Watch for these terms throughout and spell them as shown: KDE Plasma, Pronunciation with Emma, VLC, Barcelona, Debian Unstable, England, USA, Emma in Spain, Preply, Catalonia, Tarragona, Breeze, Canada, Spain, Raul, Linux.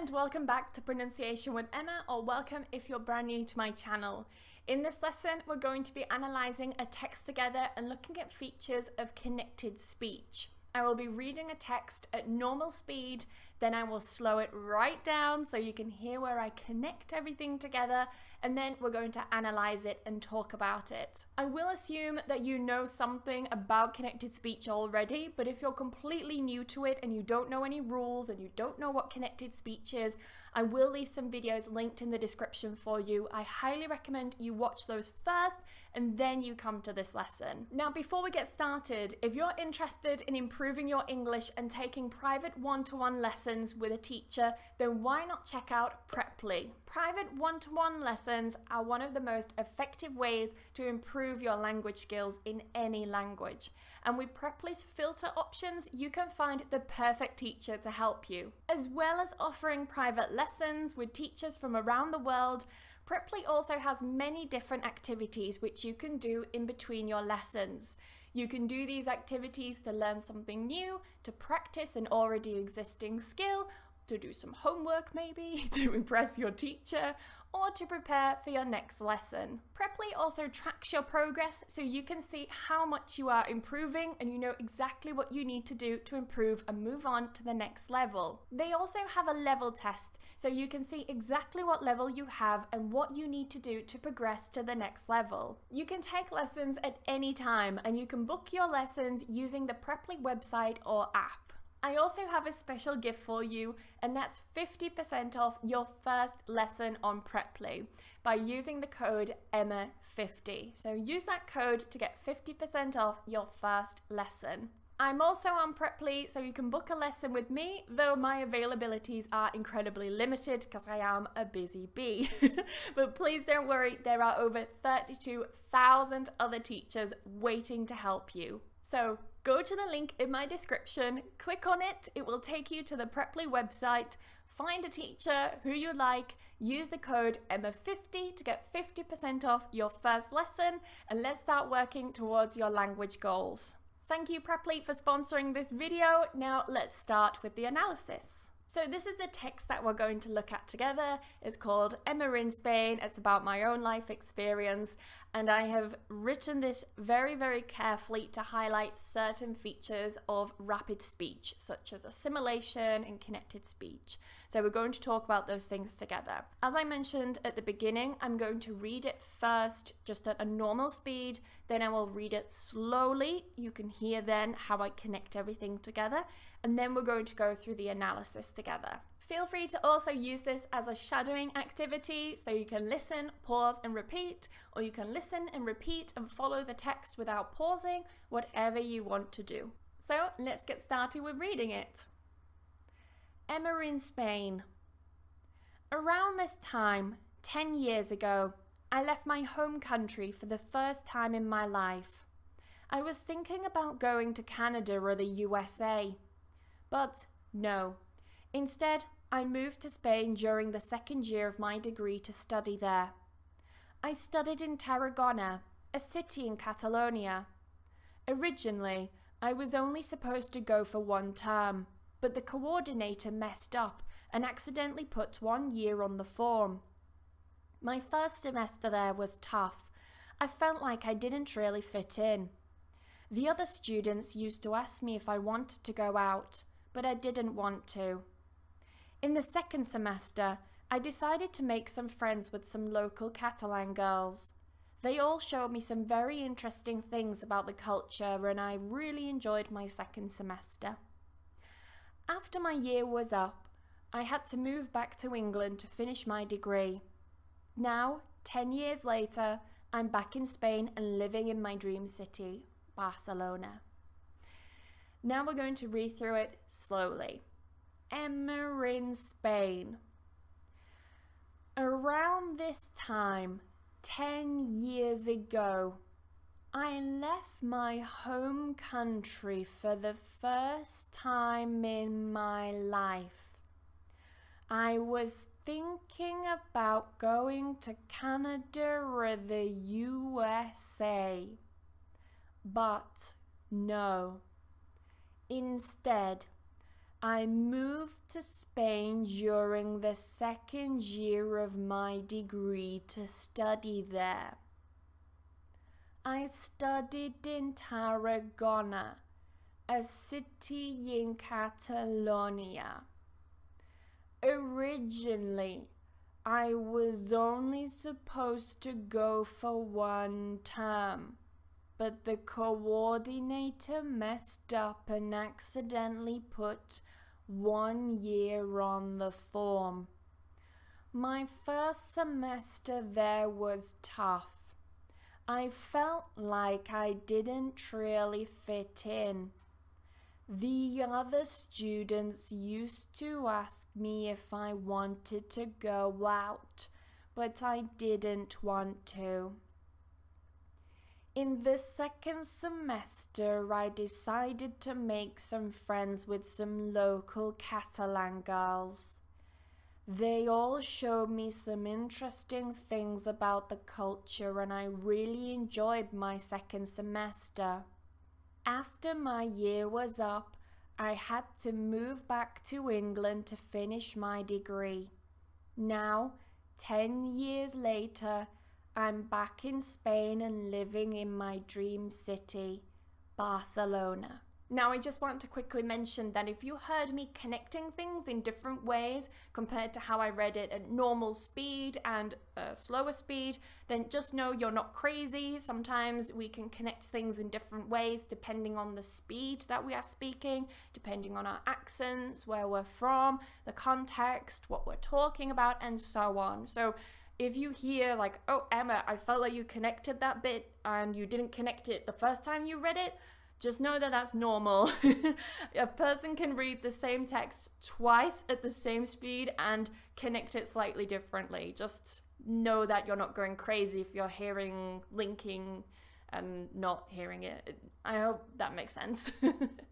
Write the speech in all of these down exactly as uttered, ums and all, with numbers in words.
and welcome back to Pronunciation with Emma, or welcome if you're brand new to my channel. In this lesson, we're going to be analysing a text together and looking at features of connected speech. I will be reading a text at normal speed, then I will slow it right down so you can hear where I connect everything together, and then we're going to analyze it and talk about it. I will assume that you know something about connected speech already, but if you're completely new to it and you don't know any rules and you don't know what connected speech is, I will leave some videos linked in the description for you. I highly recommend you watch those first and then you come to this lesson. Now, before we get started, if you're interested in improving your English and taking private one-to-one lessons with a teacher, then why not check out Preply? Private one-to-one lessons are one of the most effective ways to improve your language skills in any language. And with Preply's filter options, you can find the perfect teacher to help you. As well as offering private lessons with teachers from around the world, Preply also has many different activities which you can do in between your lessons. You can do these activities to learn something new, to practice an already existing skill, to do some homework maybe, to impress your teacher, or to prepare for your next lesson. Preply also tracks your progress so you can see how much you are improving and you know exactly what you need to do to improve and move on to the next level. They also have a level test so you can see exactly what level you have and what you need to do to progress to the next level. You can take lessons at any time and you can book your lessons using the Preply website or app. I also have a special gift for you, and that's fifty percent off your first lesson on Preply by using the code E M M A fifty. So use that code to get fifty percent off your first lesson. I'm also on Preply, so you can book a lesson with me, though my availabilities are incredibly limited because I am a busy bee. But please don't worry, there are over thirty-two thousand other teachers waiting to help you. So go to the link in my description, click on it, it will take you to the Preply website, find a teacher who you like, use the code E M M A fifty to get fifty percent off your first lesson, and let's start working towards your language goals. Thank you, Preply, for sponsoring this video. Now let's start with the analysis. So this is the text that we're going to look at together. It's called Emma in Spain. It's about my own life experience. And I have written this very, very carefully to highlight certain features of rapid speech, such as assimilation and connected speech. So we're going to talk about those things together. As I mentioned at the beginning, I'm going to read it first, just at a normal speed. Then I will read it slowly. You can hear then how I connect everything together. And then we're going to go through the analysis together. Feel free to also use this as a shadowing activity, so you can listen, pause and repeat, or you can listen and repeat and follow the text without pausing, whatever you want to do. So let's get started with reading it. Emma in Spain. Around this time, ten years ago, I left my home country for the first time in my life. I was thinking about going to Canada or the U S A. But no, instead I moved to Spain during the second year of my degree to study there. I studied in Tarragona, a city in Catalonia. Originally, I was only supposed to go for one term, but the coordinator messed up and accidentally put one year on the form. My first semester there was tough. I felt like I didn't really fit in. The other students used to ask me if I wanted to go out, but I didn't want to. In the second semester, I decided to make some friends with some local Catalan girls. They all showed me some very interesting things about the culture, and I really enjoyed my second semester. After my year was up, I had to move back to England to finish my degree. Now, ten years later, I'm back in Spain and living in my dream city, Barcelona. Now we're going to read through it slowly. Emma in Spain. Around this time, ten years ago, I left my home country for the first time in my life. I was thinking about going to Canada or the U S A, but no. Instead, I moved to Spain during the second year of my degree to study there. I studied in Tarragona, a city in Catalonia. Originally, I was only supposed to go for one term, but the coordinator messed up and accidentally put one year on the form. My first semester there was tough. I felt like I didn't really fit in. The other students used to ask me if I wanted to go out, but I didn't want to. In the second semester, I decided to make some friends with some local Catalan girls. They all showed me some interesting things about the culture, and I really enjoyed my second semester. After my year was up, I had to move back to England to finish my degree. Now, ten years later, I'm back in Spain and living in my dream city, Barcelona. Now, I just want to quickly mention that if you heard me connecting things in different ways compared to how I read it at normal speed and uh, slower speed, then just know you're not crazy. Sometimes we can connect things in different ways depending on the speed that we are speaking, depending on our accents, where we're from, the context, what we're talking about, and so on. So, if you hear like, oh, Emma, I felt like you connected that bit and you didn't connect it the first time you read it, just know that that's normal. A person can read the same text twice at the same speed and connect it slightly differently. Just know that you're not going crazy if you're hearing linking and not hearing it. I hope that makes sense.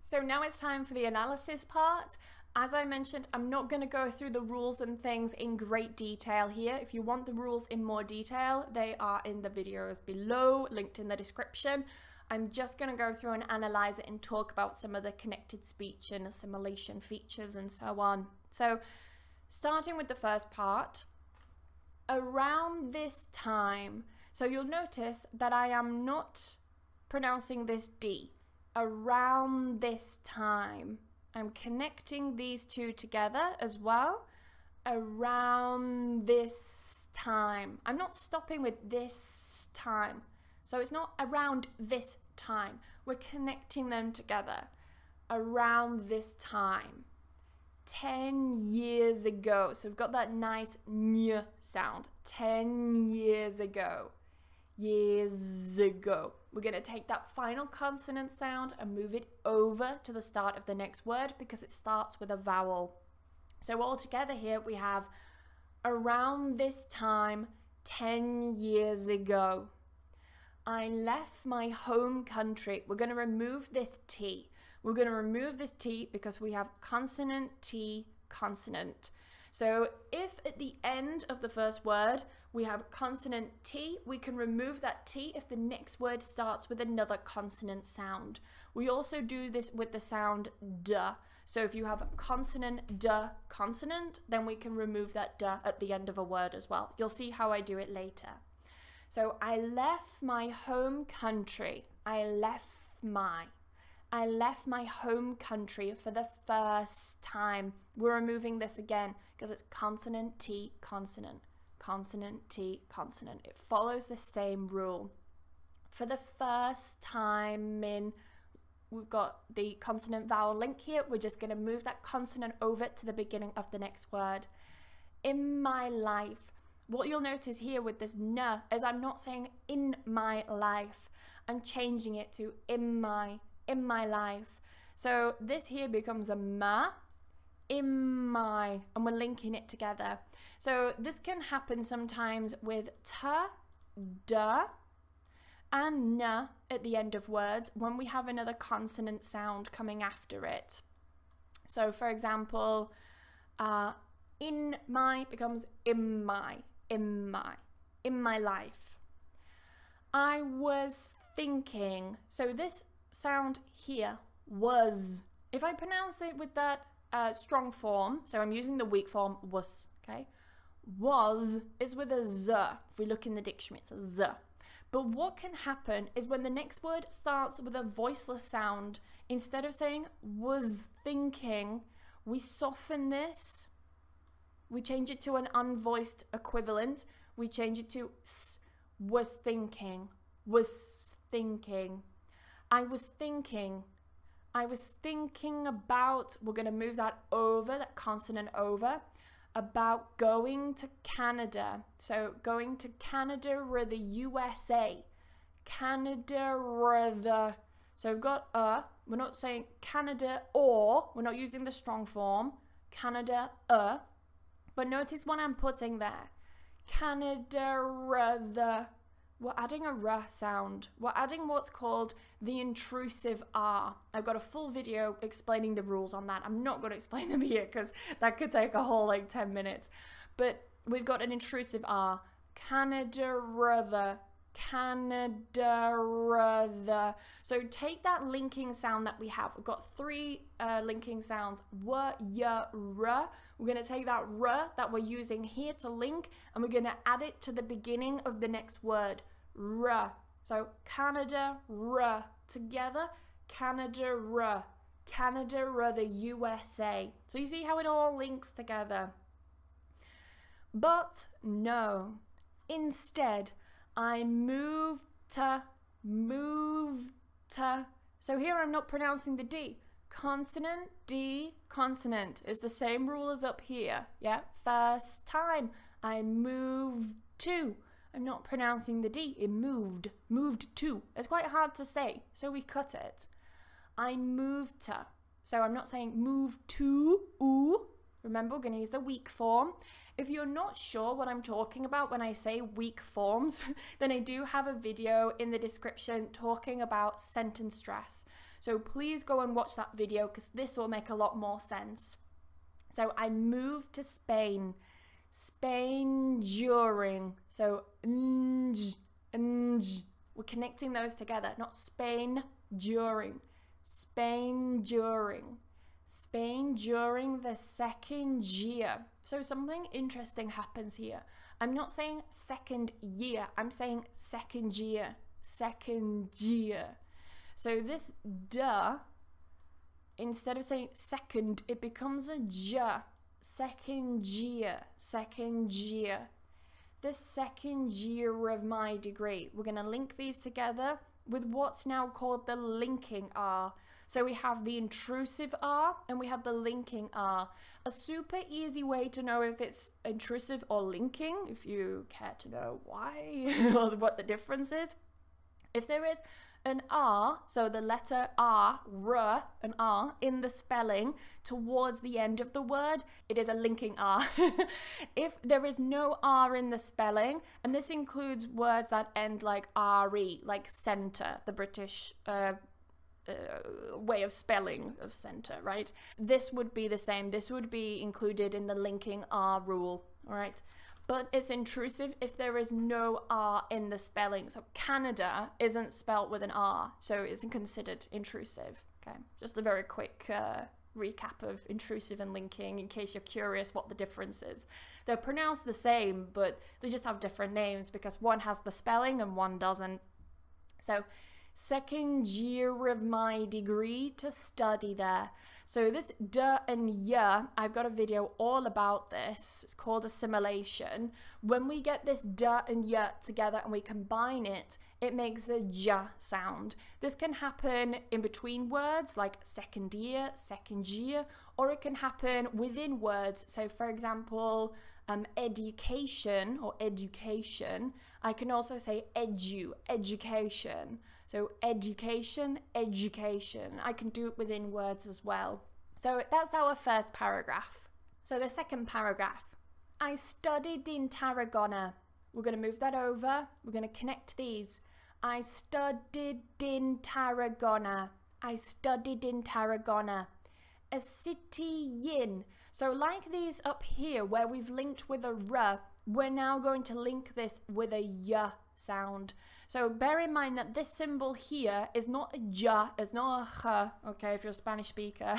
So now it's time for the analysis part. As I mentioned, I'm not going to go through the rules and things in great detail here. If you want the rules in more detail, they are in the videos below, linked in the description. I'm just going to go through and analyze it and talk about some of the connected speech and assimilation features and so on. So, starting with the first part, around this time. So you'll notice that I am not pronouncing this D. Around this time. I'm connecting these two together as well. Around this time. I'm not stopping with this time. So it's not around this time. We're connecting them together. Around this time. Ten years ago. So we've got that nice ny sound. Ten years ago. Years ago. We're going to take that final consonant sound and move it over to the start of the next word because it starts with a vowel. So all together here we have around this time, ten years ago. I left my home country. We're going to remove this T. We're going to remove this T because we have consonant, T, consonant. So if at the end of the first word we have consonant T, we can remove that T if the next word starts with another consonant sound. We also do this with the sound duh. So if you have consonant, duh, consonant, then we can remove that duh at the end of a word as well. You'll see how I do it later. So I left my home country. I left my. I left my home country for the first time. We're removing this again because it's consonant, T, consonant, consonant, T, consonant. It follows the same rule. For the first time in, we've got the consonant vowel link here. We're just going to move that consonant over to the beginning of the next word. In my life. What you'll notice here with this n is I'm not saying in my life. I'm changing it to in my in my life. So this here becomes a ma, in my, and we're linking it together. So this can happen sometimes with ta, da, and na at the end of words when we have another consonant sound coming after it. So for example, uh, in my becomes in my, in my, in my life. I was thinking, so this sound here, was. If I pronounce it with that uh, strong form, so I'm using the weak form, was, okay? Was is with a z. If we look in the dictionary, it's a z. But what can happen is when the next word starts with a voiceless sound, instead of saying was thinking, we soften this. We change it to an unvoiced equivalent. We change it to s, was thinking, was thinking. I was thinking, I was thinking about, we're going to move that over, that consonant over, about going to Canada. So going to Canada or the U S A. Canada or the, so we've got a, we're not saying Canada or, we're not using the strong form, Canada a. But notice what I'm putting there. Canada or the, we're adding a r sound. We're adding what's called the intrusive R. I've got a full video explaining the rules on that. I'm not going to explain them here because that could take a whole like ten minutes. But we've got an intrusive R. Canada rather. Canada rather. So take that linking sound that we have. We've got three uh, linking sounds. W, y, r. We're going to take that r that we're using here to link and we're going to add it to the beginning of the next word. R. So Canada, r. Together, Canada, r. Canada, r, the U S A. So you see how it all links together. But no. Instead, I moved to, moved to. So here I'm not pronouncing the D. Consonant, D, consonant is the same rule as up here. Yeah, first time I moved to. I'm not pronouncing the D, it moved, moved to. It's quite hard to say, so we cut it. I moved to. So I'm not saying move to, ooh. Remember, we're going to use the weak form. If you're not sure what I'm talking about when I say weak forms, then I do have a video in the description talking about sentence stress. So please go and watch that video because this will make a lot more sense. So I moved to Spain. Spain during. So nj, nj. We're connecting those together, not Spain during. Spain during. Spain during the second year. So something interesting happens here. I'm not saying second year, I'm saying second year, second year. So this duh, instead of saying second, it becomes a ja, second year, second year. The second year of my degree. We're gonna link these together with what's now called the linking R. So we have the intrusive R and we have the linking R. A super easy way to know if it's intrusive or linking, if you care to know why or what the difference is. If there is an R, so the letter R, r, an R in the spelling towards the end of the word, it is a linking R. If there is no R in the spelling, and this includes words that end like re, like centre, the British uh, Uh, way of spelling of center, right? This would be the same. This would be included in the linking R rule, all right? But it's intrusive if there is no R in the spelling. So Canada isn't spelt with an R, so it isn't considered intrusive, okay? Just a very quick uh, recap of intrusive and linking in case you're curious what the difference is. They're pronounced the same, but they just have different names because one has the spelling and one doesn't. So second year of my degree to study there. So this duh and yeah, I've got a video all about this. It's called assimilation. When we get this duh and yeah together and we combine it, it makes a ja sound. This can happen in between words like second year, second year, or it can happen within words. So for example, um, education or education. I can also say edu, education. So education, education. I can do it within words as well. So that's our first paragraph. So the second paragraph. I studied in Tarragona. We're going to move that over. We're going to connect these. I studied in Tarragona. I studied in Tarragona. A city in. So like these up here where we've linked with a r, we're now going to link this with a y sound. So bear in mind that this symbol here is not a ja, it's not a ja, okay, if you're a Spanish speaker,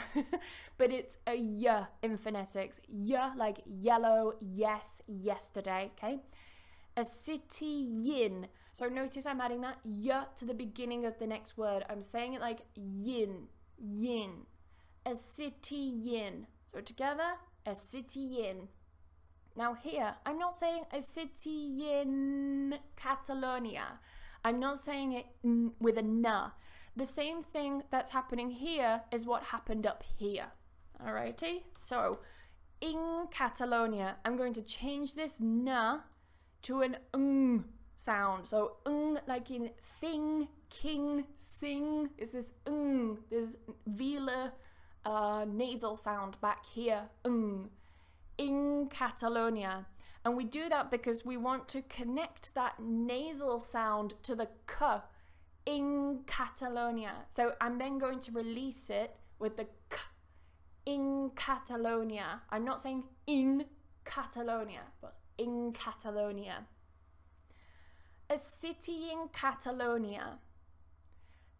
but it's a y in phonetics. Y like yellow, yes, yesterday, okay? A city yin. So notice I'm adding that y to the beginning of the next word. I'm saying it like yin, yin. A city yin. So together, a city yin. Now here, I'm not saying a city in Catalonia. I'm not saying it n with a na. The same thing that's happening here is what happened up here. Alrighty? So, in Catalonia, I'm going to change this na to an ng sound. So, ng like in thing, king, sing. Is this ng, this velar uh, nasal sound back here, ng. In Catalonia, and we do that because we want to connect that nasal sound to the k in Catalonia. So I'm then going to release it with the k in Catalonia. I'm not saying in Catalonia, but in Catalonia. A city in Catalonia.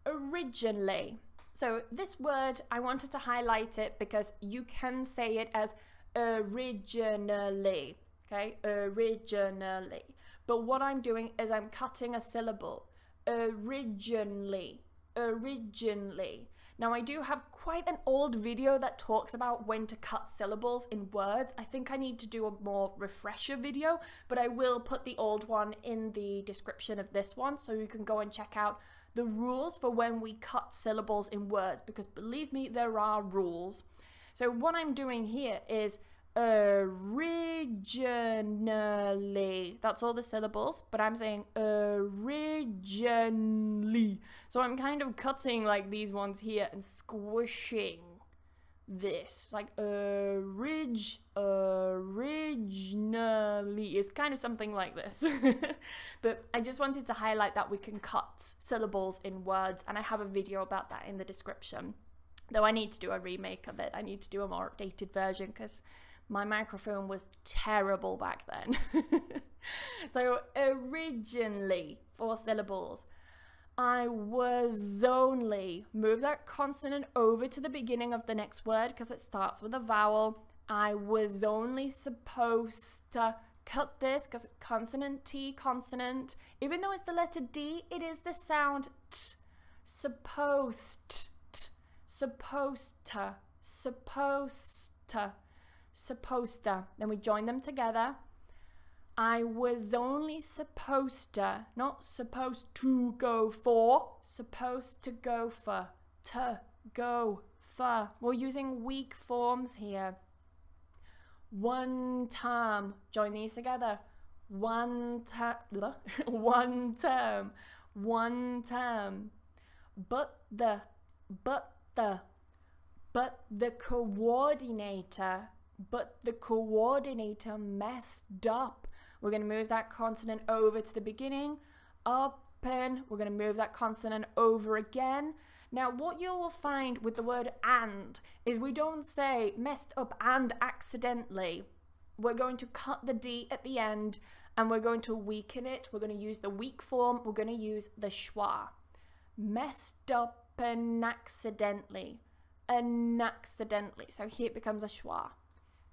Originally. So this word, I wanted to highlight it because you can say it as originally, okay, originally, but what I'm doing is I'm cutting a syllable. Originally, originally. Now I do have quite an old video that talks about when to cut syllables in words. I think I need to do a more refresher video, but I will put the old one in the description of this one, so you can go and check out the rules for when we cut syllables in words, because believe me, there are rules. So what I'm doing here is originally. That's all the syllables, but I'm saying originally. So I'm kind of cutting like these ones here and squishing this. It's like orig, originally. It's kind of something like this. But I just wanted to highlight that we can cut syllables in words, and I have a video about that in the description. Though I need to do a remake of it. I need to do a more updated version because my microphone was terrible back then. So originally, four syllables. I was only. Move that consonant over to the beginning of the next word because it starts with a vowel. I was only supposed to cut this because it's consonant, T, consonant. Even though it's the letter D, it is the sound T. Supposed. Supposed to, supposed to, supposed to. Then we join them together. I was only supposed to, not supposed to go for, supposed to go for, to go for. We're using weak forms here. One term, join these together. One term, one term, one term. But the, but the, but the coordinator, but the coordinator messed up. We're going to move that consonant over to the beginning, up and we're going to move that consonant over again. Now what you will find with the word and is we don't say messed up and accidentally. We're going to cut the D at the end and we're going to weaken it. We're going to use the weak form. We're going to use the schwa. Messed up and accidentally, and accidentally. So here it becomes a schwa.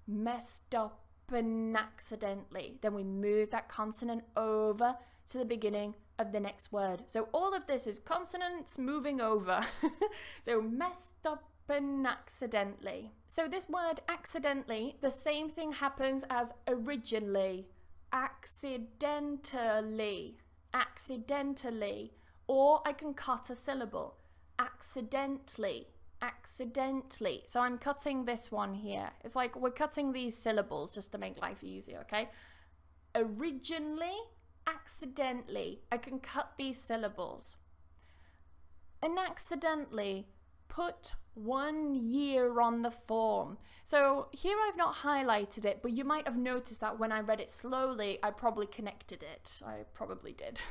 Messed up and accidentally. Then we move that consonant over to the beginning of the next word. So all of this is consonants moving over. So messed up and accidentally. So this word accidentally, the same thing happens as originally, accidentally, accidentally, or I can cut a syllable. Accidentally, accidentally. So I'm cutting this one here. It's like we're cutting these syllables just to make life easier, okay? Originally, accidentally. I can cut these syllables. And accidentally, put one year on the form. So here I've not highlighted it, but you might have noticed that when I read it slowly, I probably connected it. I probably did.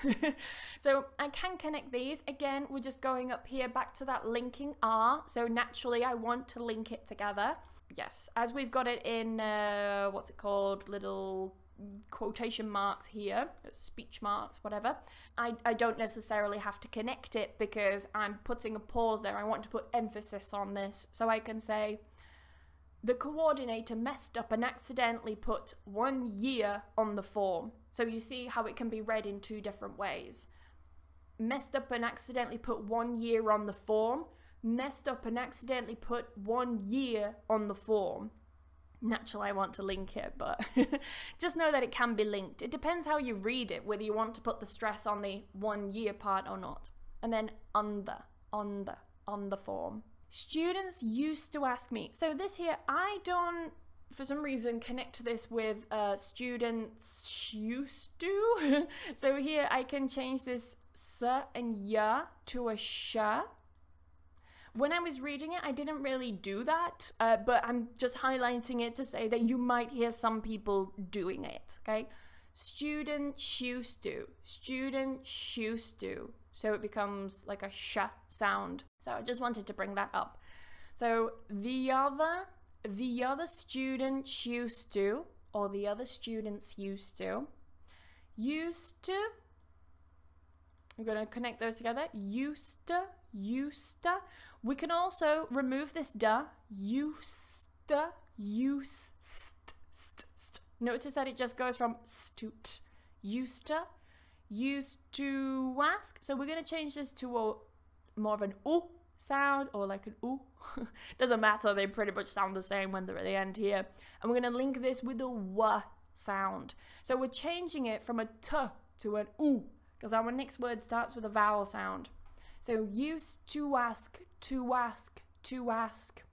So I can connect these. Again, we're just going up here back to that linking R. So naturally, I want to link it together. Yes, as we've got it in, uh, what's it called? Little quotation marks here, speech marks, whatever. I, I don't necessarily have to connect it because I'm putting a pause there. I want to put emphasis on this. So I can say, the coordinator messed up and accidentally put one year on the form. So you see how it can be read in two different ways. Messed up and accidentally put one year on the form. Messed up and accidentally put one year on the form. Naturally, I want to link it, but just know that it can be linked. It depends how you read it, whether you want to put the stress on the one year part or not. And then under, under, on the form. Students used to ask me, so this here, I don't, for some reason, connect this with uh, students used to. So here I can change this s and y to a sh. When I was reading it, I didn't really do that, uh, but I'm just highlighting it to say that you might hear some people doing it, okay? Students used to, students used to. So it becomes like a sh sound. So I just wanted to bring that up. So the other, the other students used to, or the other students used to, used to, I'm gonna connect those together, used to, used to. We can also remove this duh, used to, used, st, st, st. Notice that it just goes from s to t, used to, used to ask. So we're gonna change this to a more of an oo sound, or like an oo. Doesn't matter, they pretty much sound the same when they're at the end here. And we're gonna link this with a w sound. So we're changing it from a t to an oo, because our next word starts with a vowel sound. So used to ask, to ask, to ask.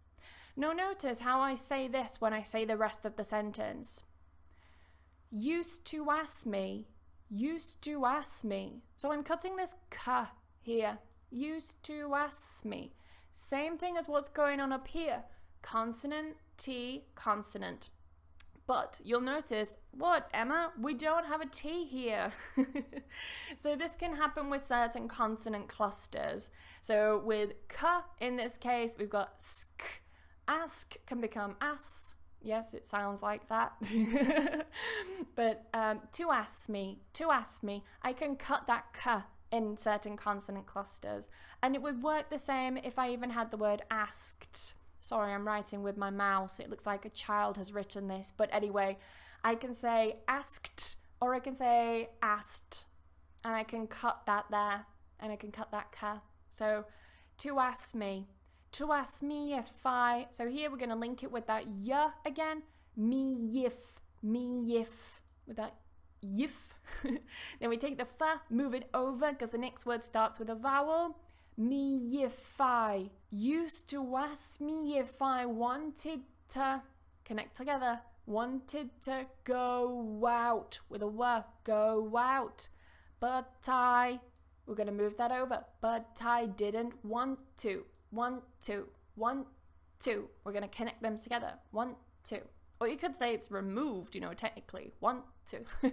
Now notice how I say this when I say the rest of the sentence. Used to ask me, used to ask me. So I'm cutting this k here, used to ask me. Same thing as what's going on up here, consonant, T, consonant. But you'll notice, what, Emma? We don't have a T here. So this can happen with certain consonant clusters. So with k, in this case, we've got sk. Ask can become ass. Yes, it sounds like that. But um, to ask me, to ask me, I can cut that k in certain consonant clusters. And it would work the same if I even had the word asked. Sorry, I'm writing with my mouse. It looks like a child has written this. But anyway, I can say asked, or I can say asked. And I can cut that there, and I can cut that k. So, to ask me. To ask me if I... So here we're going to link it with that y again. Me if. Me if. With that yif. Then we take the f, move it over, because the next word starts with a vowel. Me if I used to ask me if I wanted to connect together, wanted to go out with a word, go out, but I, we're going to move that over, but I didn't want to, want to, want to, we're going to connect them together, want to, or you could say it's removed, you know, technically, want to,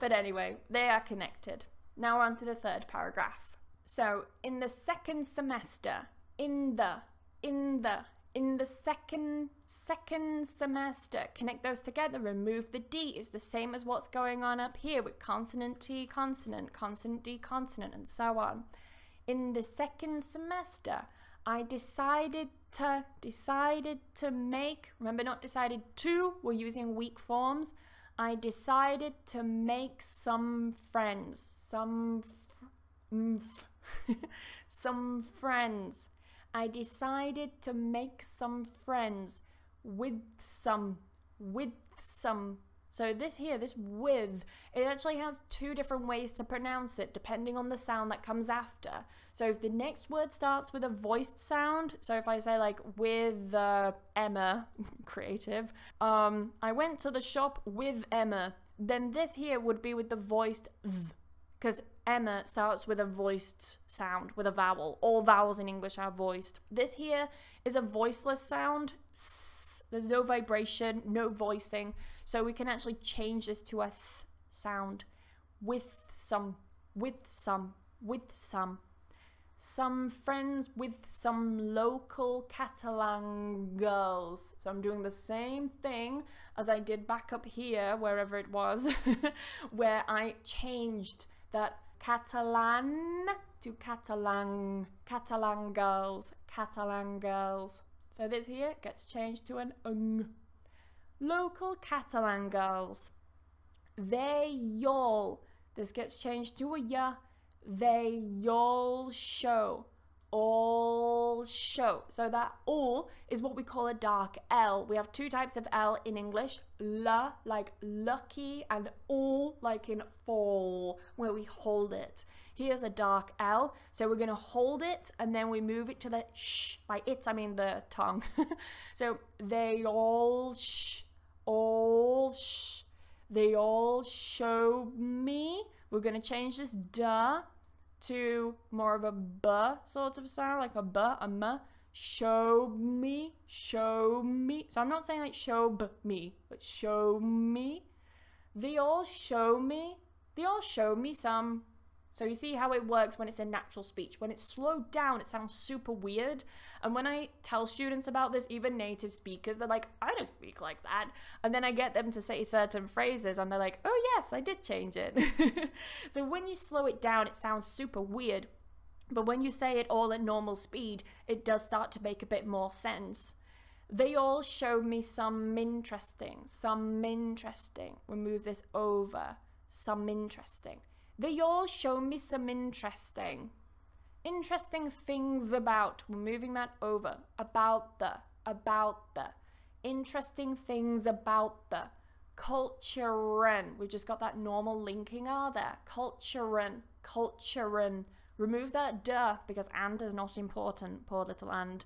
but anyway, they are connected. Now on to the third paragraph. So, in the second semester, in the, in the, in the second, second semester, connect those together, remove the D, is the same as what's going on up here with consonant T, consonant, consonant D, consonant, and so on. In the second semester, I decided to, decided to make, remember not decided to, we're using weak forms, I decided to make some friends, some friends. Some friends. I decided to make some friends with some, with some. So this here, this with, it actually has two different ways to pronounce it depending on the sound that comes after. So if the next word starts with a voiced sound, so if I say like with uh, Emma, creative, um, I went to the shop with Emma, then this here would be with the voiced th, because Emma starts with a voiced sound, with a vowel. All vowels in English are voiced. This here is a voiceless sound. S, there's no vibration, no voicing. So we can actually change this to a th sound. With some, with some, with some. some friends with some local Catalan girls. So I'm doing the same thing as I did back up here, wherever it was, where I changed that Catalan to Catalan, Catalan girls, Catalan girls. So this here gets changed to an ng. Local Catalan girls. They y'all. This gets changed to a ya. They y'all show. All show. So that all is what we call a dark L. We have two types of L in English. La, like lucky, and all, like in fall, where we hold it. Here's a dark L. So we're going to hold it and then we move it to the sh. By it, I mean the tongue. So they all sh. All sh. They all show me. We're going to change this duh to more of a b sort of sound, like a b, a m. Show me, show me. So I'm not saying like show b me, but show me. They all show me. They all show me some. So you see how it works when it's in natural speech. When it's slowed down, it sounds super weird. And when I tell students about this, even native speakers, they're like, I don't speak like that. And then I get them to say certain phrases and they're like, oh yes, I did change it. So when you slow it down, it sounds super weird. But when you say it all at normal speed, it does start to make a bit more sense. They all showed me some interesting, some interesting. We'll move this over, some interesting. They all show me some interesting, interesting things about. We're moving that over. About the, about the, interesting things about the culturen. We've just got that normal linking R there. Culturen, culturen. Remove that duh because and is not important. Poor little and.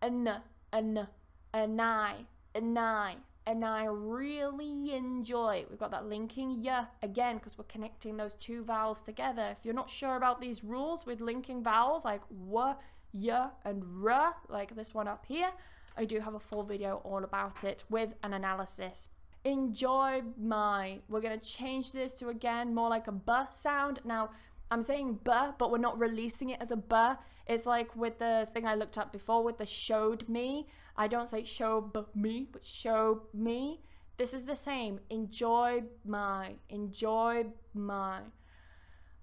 An, an, an I, an I. And I really enjoy. We've got that linking ya again because we're connecting those two vowels together. If you're not sure about these rules with linking vowels like wa, ya, and ra, like this one up here, I do have a full video all about it with an analysis. Enjoy my. We're going to change this to again more like a b sound. Now I'm saying b, but we're not releasing it as a b. It's like with the thing I looked up before with the showed me. I don't say show b me, but show me. This is the same. Enjoy my, enjoy my.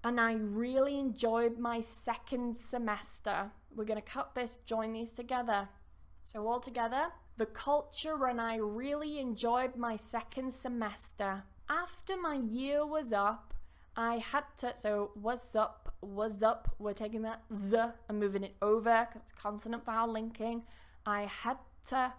And I really enjoyed my second semester. We're going to cut this, join these together. So all together, the culture and I really enjoyed my second semester. After my year was up, I had to, so what's up, what's up, we're taking that z and moving it over because it's consonant vowel linking. I had to,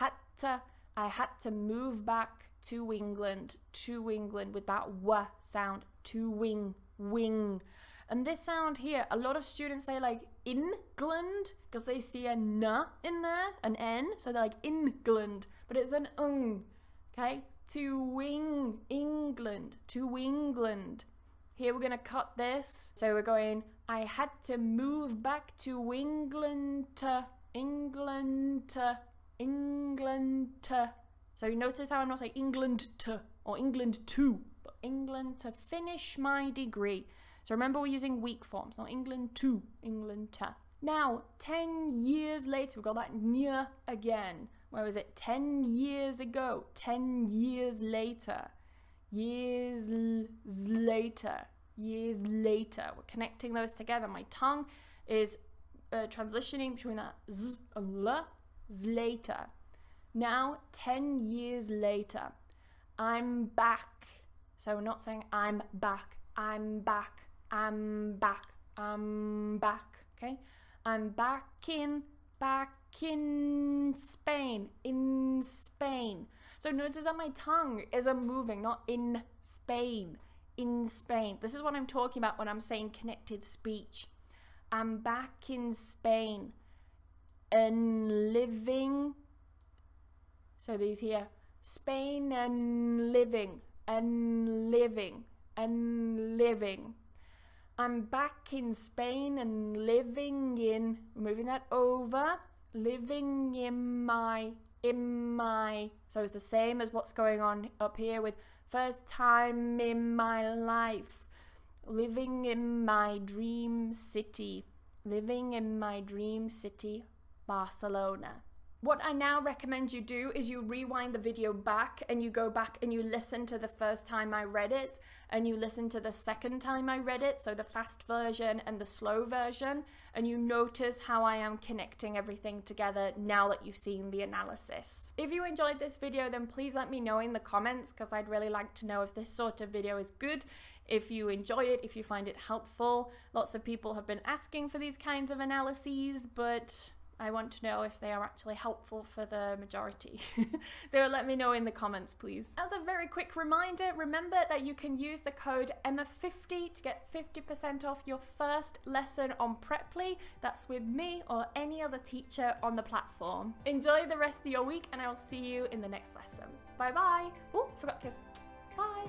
had to, I had to move back to England, to England with that w sound, to wing, wing. And this sound here, a lot of students say like England because they see a n in there, an n, so they're like England, but it's an ng, okay? To wing, England, to England. Here we're going to cut this. So we're going, I had to move back to England, to England, to England, to. So you notice how I'm not saying England to or England to, but England to finish my degree. So remember we're using weak forms, not England to, England to. Now, ten years later, we've got that near again. Where was it? ten years ago, ten years later. Years l later, years later. We're connecting those together. My tongue is uh, transitioning between that z and l, z later. Now, ten years later, I'm back. So we're not saying I'm back, I'm back, I'm back, I'm back, okay? I'm back in, back in Spain, in Spain. So notice that my tongue isn't moving, not in Spain, in Spain. This is what I'm talking about when I'm saying connected speech. I'm back in Spain and living. So these here, Spain and living, and living, and living. I'm back in Spain and living in, moving that over, living in my, in my. So it's the same as what's going on up here with first time in my life, living in my dream city, living in my dream city, Barcelona. What I now recommend you do is you rewind the video back and you go back and you listen to the first time I read it and you listen to the second time I read it, so the fast version and the slow version, and you notice how I am connecting everything together now that you've seen the analysis. If you enjoyed this video, then please let me know in the comments, because I'd really like to know if this sort of video is good, if you enjoy it, if you find it helpful. Lots of people have been asking for these kinds of analyses, but I want to know if they are actually helpful for the majority. So let me know in the comments, please. As a very quick reminder, remember that you can use the code E M M A fifty to get fifty percent off your first lesson on Preply. That's with me or any other teacher on the platform. Enjoy the rest of your week and I'll see you in the next lesson. Bye bye. Oh, forgot to kiss. Bye.